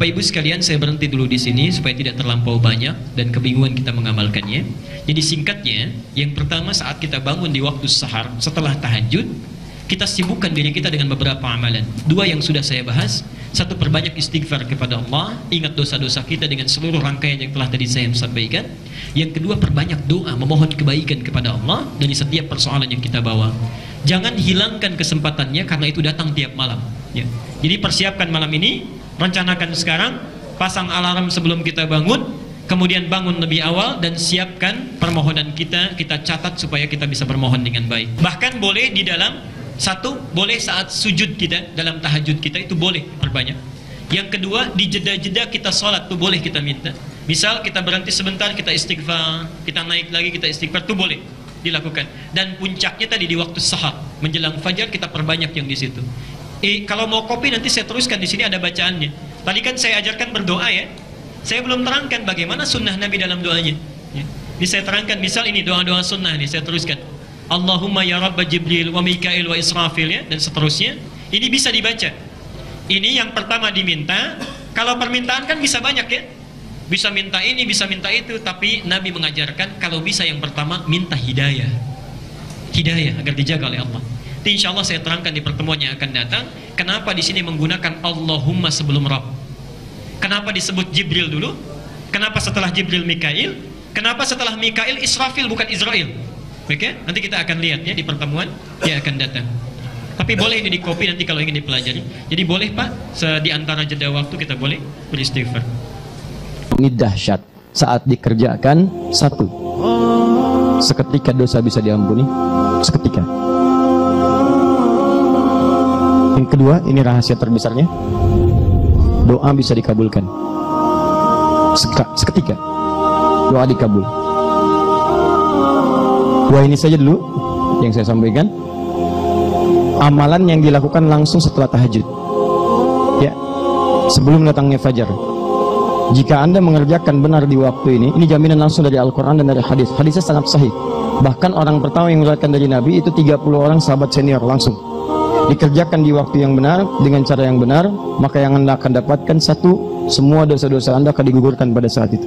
Bapak Ibu sekalian, saya berhenti dulu di sini supaya tidak terlampau banyak dan kebingungan kita mengamalkannya. Jadi singkatnya, yang pertama saat kita bangun di waktu sahar setelah tahajud, kita sibukkan diri kita dengan beberapa amalan. Dua yang sudah saya bahas. Satu, perbanyak istighfar kepada Allah, ingat dosa-dosa kita dengan seluruh rangkaian yang telah tadi saya sampaikan. Yang kedua, perbanyak doa, memohon kebaikan kepada Allah dari setiap persoalan yang kita bawa. Jangan hilangkan kesempatannya karena itu datang tiap malam. Ya. Jadi persiapkan malam ini, rencanakan sekarang, pasang alarm sebelum kita bangun, kemudian bangun lebih awal dan siapkan permohonan kita, kita catat supaya kita bisa bermohon dengan baik. Bahkan boleh di dalam satu, boleh saat sujud kita dalam tahajud kita itu boleh perbanyak. Yang kedua, di jeda-jeda kita sholat itu boleh kita minta. Misal kita berhenti sebentar, kita istighfar, kita naik lagi, kita istighfar, itu boleh dilakukan. Dan puncaknya tadi di waktu sahar menjelang fajar kita perbanyak yang di situ. Kalau mau kopi nanti saya teruskan, di sini ada bacaannya. Tadi kan saya ajarkan berdoa ya. Saya belum terangkan bagaimana sunnah Nabi dalam doanya. Ini saya terangkan, misal ini doa-doa sunnah nih saya teruskan. Allahumma ya Rabba Jibril wa Mikail wa Israfil ya, dan seterusnya. Ini bisa dibaca. Ini yang pertama diminta. Kalau permintaan kan bisa banyak ya, bisa minta ini, bisa minta itu. Tapi Nabi mengajarkan kalau bisa yang pertama minta hidayah. Hidayah agar dijaga oleh Allah. Insya Allah saya terangkan di pertemuan yang akan datang kenapa di sini menggunakan Allahumma sebelum Rabb, kenapa disebut Jibril dulu, kenapa setelah Jibril Mikail, kenapa setelah Mikail Israfil bukan Israel. Oke, nanti kita akan lihat ya di pertemuan yang akan datang. Tapi boleh ini di copy nanti kalau ingin dipelajari. Jadi boleh Pak, di antara jeda waktu kita boleh beristighfar. Ini dahsyat saat dikerjakan. Satu, seketika dosa bisa diampuni, seketika. Yang kedua, ini rahasia terbesarnya, doa bisa dikabulkan seketika. Doa dikabul. Wah, ini saja dulu yang saya sampaikan. Amalan yang dilakukan langsung setelah tahajud ya, sebelum datangnya fajar. Jika Anda mengerjakan benar di waktu ini jaminan langsung dari Al-Quran dan dari hadis. Hadisnya sangat sahih. Bahkan orang pertama yang meriwayatkan dari Nabi itu 30 orang sahabat senior langsung. Dikerjakan di waktu yang benar, dengan cara yang benar, maka yang Anda akan dapatkan satu, semua dosa-dosa Anda akan digugurkan pada saat itu.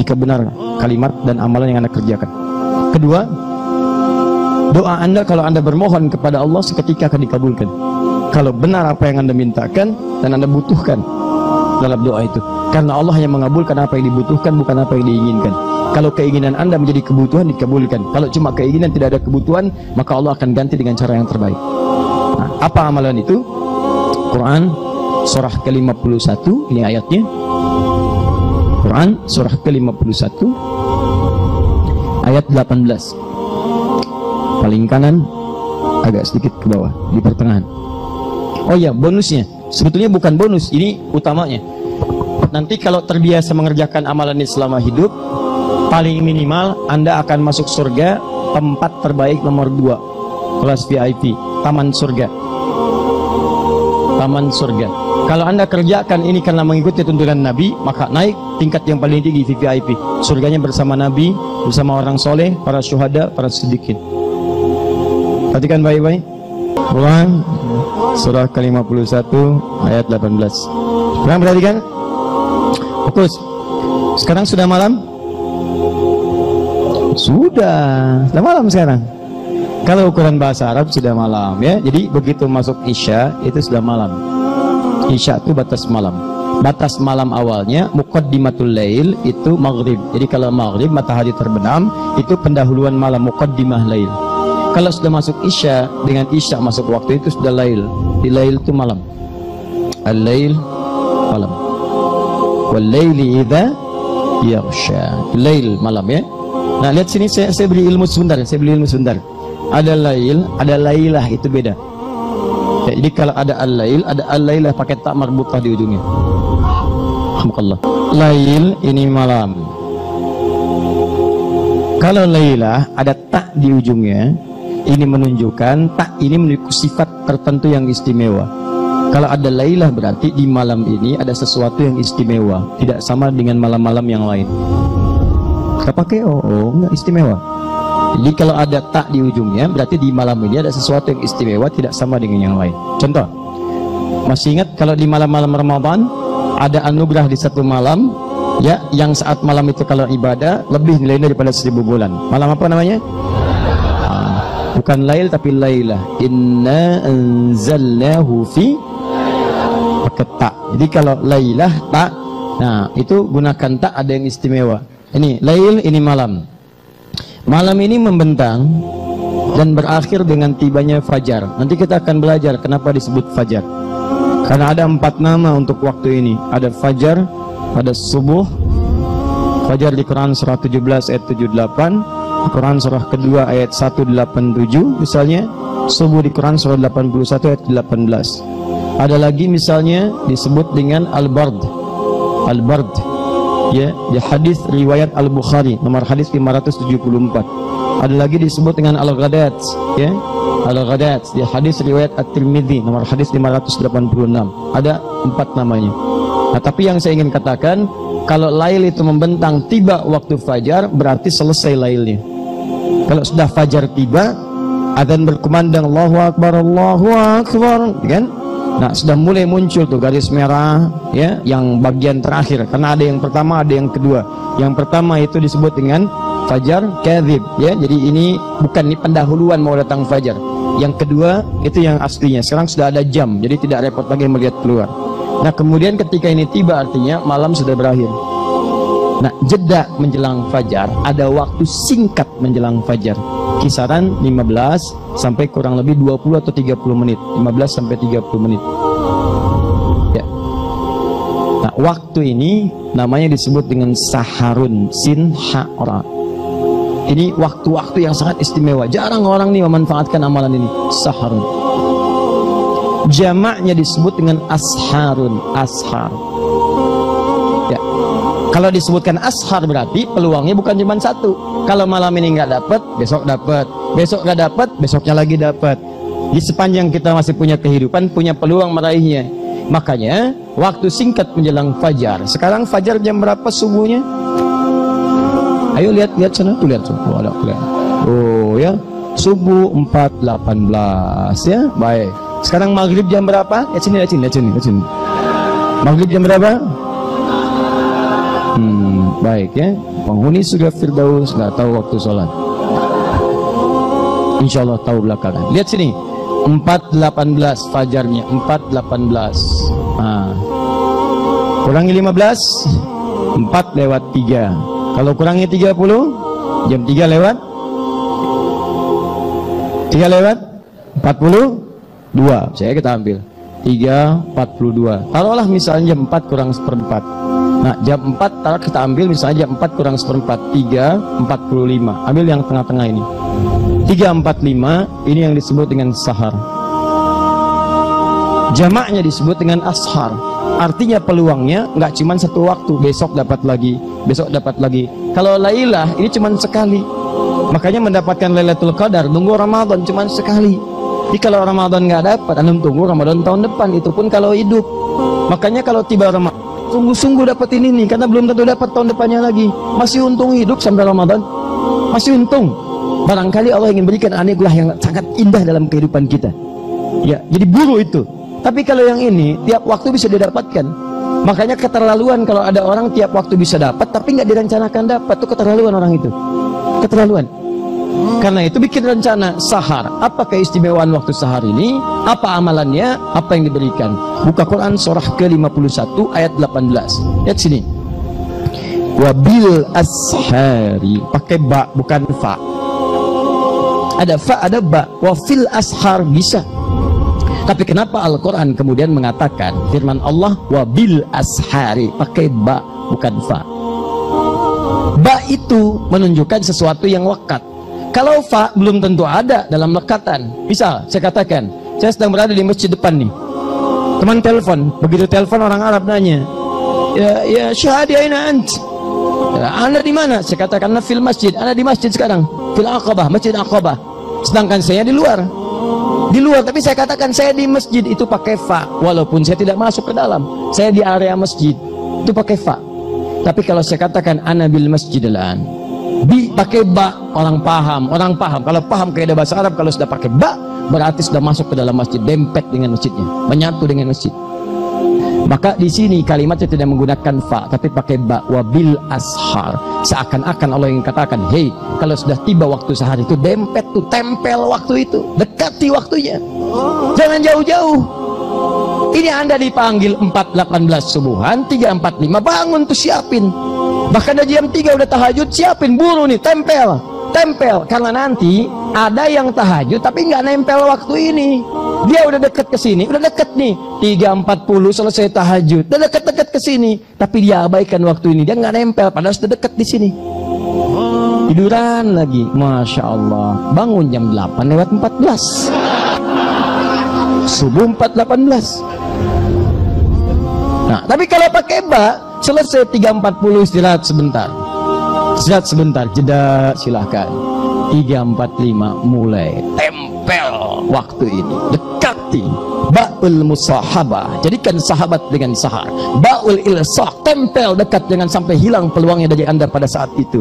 Jika benar kalimat dan amalan yang Anda kerjakan. Kedua, doa Anda kalau Anda bermohon kepada Allah seketika akan dikabulkan kalau benar apa yang Anda mintakan dan Anda butuhkan dalam doa itu. Karena Allah yang mengabulkan apa yang dibutuhkan, bukan apa yang diinginkan. Kalau keinginan Anda menjadi kebutuhan, dikabulkan. Kalau cuma keinginan tidak ada kebutuhan, maka Allah akan ganti dengan cara yang terbaik. Nah, apa amalan itu? Quran surah ke-51, ini ayatnya. Quran surah ke-51 ayat 18, paling kanan agak sedikit ke bawah di pertengahan. Oh ya, bonusnya sebetulnya bukan bonus, ini utamanya. Nanti kalau terbiasa mengerjakan amalan ini selama hidup, paling minimal Anda akan masuk surga tempat terbaik nomor 2, kelas VIP, taman surga. Taman surga. Kalau Anda kerjakan ini karena mengikuti tuntunan Nabi, maka naik tingkat yang paling tinggi VIP. Surganya bersama Nabi, bersama orang soleh, para syuhada, para siddiqin. Perhatikan baik-baik. Quran surah ke-51 ayat 18. Sekarang perhatikan. Fokus. Sekarang sudah malam? Sudah malam sekarang. Kalau ukuran bahasa Arab sudah malam ya. Jadi begitu masuk Isya itu sudah malam. Isya itu batas malam. Batas malam awalnya muqaddimatul lail itu maghrib. Jadi kalau maghrib matahari terbenam itu pendahuluan malam, muqaddimah lail. Kalau sudah masuk Isya, dengan Isya masuk waktu itu sudah lail. Di lail itu malam. Al-lail malam. Wal laili idza yaghsha. Lail malam ya. Nah, lihat sini saya beri ilmu sebentar, Ada lail, ada lailah, itu beda. Ya, jadi kalau ada al-lail, ada al-lailah pakai tak marbutah di ujungnya. Alhamdulillah. Lail ini malam. Kalau lailah ada tak di ujungnya, ini menunjukkan tak ini memiliki sifat tertentu yang istimewa. Kalau ada lailah berarti di malam ini ada sesuatu yang istimewa, tidak sama dengan malam-malam yang lain. Gak pakai enggak istimewa. Jadi kalau ada tak di ujungnya berarti di malam ini ada sesuatu yang istimewa, tidak sama dengan yang lain. Contoh, masih ingat kalau di malam-malam Ramadan ada anugerah di satu malam, ya, yang saat malam itu kalau ibadah lebih nilainya daripada 1000 bulan. Malam apa namanya? Bukan lail tapi lailah. Inna anzalnahu fi pakai tak. Jadi kalau lailah tak, nah itu gunakan tak ada yang istimewa. Ini lail, ini malam. Malam ini membentang dan berakhir dengan tibanya fajar. Nanti kita akan belajar kenapa disebut fajar. Karena ada 4 nama untuk waktu ini. Ada fajar, ada subuh. Fajar di Quran surah 17 ayat 78, Quran surah kedua ayat 187 misalnya. Subuh di Quran surah 81 ayat 18. Ada lagi misalnya disebut dengan al-bard. Al-bard, ya, di hadis riwayat Al-Bukhari nomor hadis 574. Ada lagi disebut dengan al-ghadat, ya, al-ghadat di hadis riwayat At-Tirmidzi nomor hadis 586. Ada 4 namanya. Nah, tapi yang saya ingin katakan, kalau lail itu membentang tiba waktu fajar, berarti selesai lailnya. Kalau sudah fajar tiba, azan berkumandang Allahu Akbar, kan? Nah, sudah mulai muncul tuh garis merah, ya, yang bagian terakhir. Karena ada yang pertama, ada yang kedua. Yang pertama itu disebut dengan fajar kadzib, ya, jadi ini bukan ini pendahuluan mau datang fajar. Yang kedua itu yang aslinya. Sekarang sudah ada jam, jadi tidak repot lagi melihat keluar. Nah, kemudian ketika ini tiba artinya malam sudah berakhir. Nah, jeda menjelang fajar ada waktu singkat menjelang fajar, kisaran 15 sampai kurang lebih 20 atau 30 menit, 15 sampai 30 menit. Ya. Nah, waktu ini namanya disebut dengan saharun sin ha'ra. Ini waktu-waktu yang sangat istimewa. Jarang orang nih memanfaatkan amalan ini. Saharun. Jamaknya disebut dengan asharun. Ashar. Ya. Kalau disebutkan ashar berarti peluangnya bukan cuma 1. Kalau malam ini nggak dapat, besok dapat. Besok nggak dapat, besoknya lagi dapat. Di sepanjang kita masih punya kehidupan, punya peluang meraihnya. Makanya waktu singkat menjelang fajar. Sekarang fajar jam berapa subuhnya? Ayo lihat sana, tuh lihat subuh, ada kelihatan. Oh ya, subuh 4.18 ya, baik. Sekarang maghrib jam berapa? Lihat sini. Maghrib jam berapa? Baik ya. Penghuni surga Firdaus nggak tahu waktu sholat. Insya Allah tahu belakangan. Lihat sini, 4.18 fajarnya, 4.18. Ah, kurangi 15, 4 lewat 3. Kalau kurangnya 30, jam 3 lewat 42. Saya kita ambil 3.42. Taruhlah misalnya jam 4 kurang seperempat. Nah, jam 4 taruh kita ambil misalnya jam 4 kurang seperempat, 3.45. Ambil yang tengah-tengah ini. 3.45 ini yang disebut dengan sahar. Jamaknya disebut dengan ashar. Artinya peluangnya nggak cuma satu waktu, besok dapat lagi, besok dapat lagi. Kalau lailah ini cuma sekali. Makanya mendapatkan Lailatul Qadar nunggu Ramadan cuma sekali. Jadi kalau Ramadan nggak dapat, antum tunggu Ramadan tahun depan, itu pun kalau hidup. Makanya kalau tiba Ramadan sungguh-sungguh dapat ini nih, karena belum tentu dapat tahun depannya lagi. Masih untung hidup sampai Ramadan. Masih untung. Barangkali Allah ingin berikan anugerah yang sangat indah dalam kehidupan kita. Ya, jadi buru itu. Tapi kalau yang ini tiap waktu bisa didapatkan. Makanya keterlaluan kalau ada orang tiap waktu bisa dapat tapi nggak direncanakan dapat, itu keterlaluan orang itu. Keterlaluan. Karena itu bikin rencana sahar. Apa keistimewaan waktu sahar ini? Apa amalannya? Apa yang diberikan? Buka Quran surah ke-51 ayat 18. Lihat sini. Wabil ashari, pakai ba bukan fa. Ada fa, ada ba. Wafil ashar bisa. Tapi kenapa Al-Quran kemudian mengatakan firman Allah wabil ashari, pakai ba bukan fa? Ba itu menunjukkan sesuatu yang lekat. Kalau fa belum tentu ada dalam lekatan. Misal saya katakan saya sedang berada di masjid depan nih, teman telepon. Begitu telepon orang Arab nanya, ya syahadi aina ant, anda di mana? Saya katakan fil masjid, anda di masjid sekarang, fil Aqabah, masjid Aqabah. Sedangkan saya di luar. Di luar, tapi saya katakan saya di masjid, itu pakai fa. Walaupun saya tidak masuk ke dalam, saya di area masjid, itu pakai fa. Tapi kalau saya katakan ana bil masjidilan, bi pakai ba, orang paham. Orang paham, kalau paham kaidah bahasa Arab, kalau sudah pakai ba berarti sudah masuk ke dalam masjid, dempet dengan masjidnya, menyatu dengan masjid. Maka di sini kalimatnya tidak menggunakan fa, tapi pakai ba, wabil ashar. Seakan-akan Allah ingin katakan, hei, kalau sudah tiba waktu sahar itu, dempet tuh, tempel waktu itu, dekati waktunya, jangan jauh-jauh. Ini Anda dipanggil 4.18 subuhan, 3.45 bangun tuh, siapin. Bahkan dari jam 3 udah tahajud, siapin, buru nih, tempel, tempel. Karena nanti ada yang tahajud tapi nggak nempel waktu ini. Dia udah deket ke sini, udah deket nih, 3.40 selesai tahajud, udah deket-deket ke sini, tapi dia abaikan waktu ini, dia nggak nempel, padahal sudah deket di sini. Tiduran lagi, Masya Allah, bangun jam 8.14, subuh 4.18. Nah, tapi kalau pakai ba, selesai 3.40 istirahat sebentar. Istirahat sebentar, jeda silahkan. 3.45 mulai tempel waktu ini, dekati. Ba'ul musahabah, jadikan sahabat dengan sahar. Ba'ul ilsaq, tempel, dekat, jangan sampai hilang peluangnya dari Anda pada saat itu.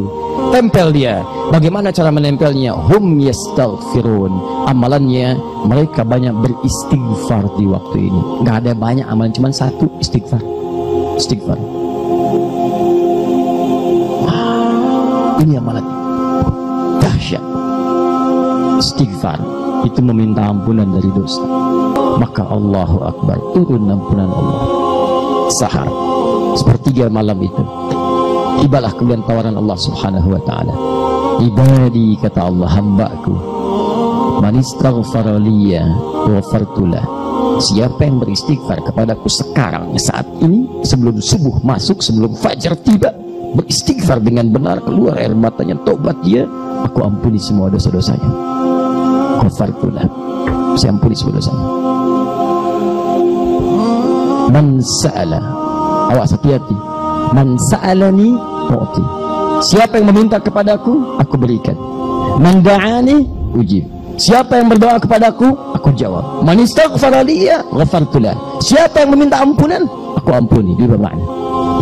Tempel dia. Bagaimana cara menempelnya? Hum yastaghfirun. Amalannya, mereka banyak beristighfar di waktu ini. Nggak ada banyak amalan, cuma satu, istighfar. Istighfar. Ini amalan dahsyat. Istighfar itu meminta ampunan dari dosa. Maka Allahu Akbar, turun ampunan Allah. Sahar sepertiga malam itu, tibalah kemudian tawaran Allah Subhanahu wa taala. Ibadi, kata Allah, hambaku, man istaghfara liya ghafartu lah. Siapa yang beristighfar kepadaku sekarang, saat ini, sebelum subuh masuk, sebelum fajar tiba, beristighfar dengan benar, keluar air matanya, tobat dia, aku ampuni semua dosa-dosanya. Ghafartu lah, saya ampuni semua dosanya. Man sa'ala, awas, hati-hati. Man sa'alani u'ti, siapa yang meminta kepadaku, aku berikan. Man da'ani ujib, siapa yang berdoa kepadaku, aku jawab. Man istaghfara liya ghafartu lah, siapa yang meminta ampunan, aku ampuni. Di bermakna,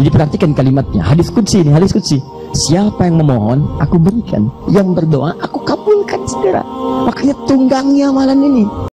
jadi perhatikan kalimatnya, hadis qudsi ini, hadis qudsi. Siapa yang memohon, aku berikan. Yang berdoa, aku kabulkan, saudara. Makanya tunggangnya amalan ini.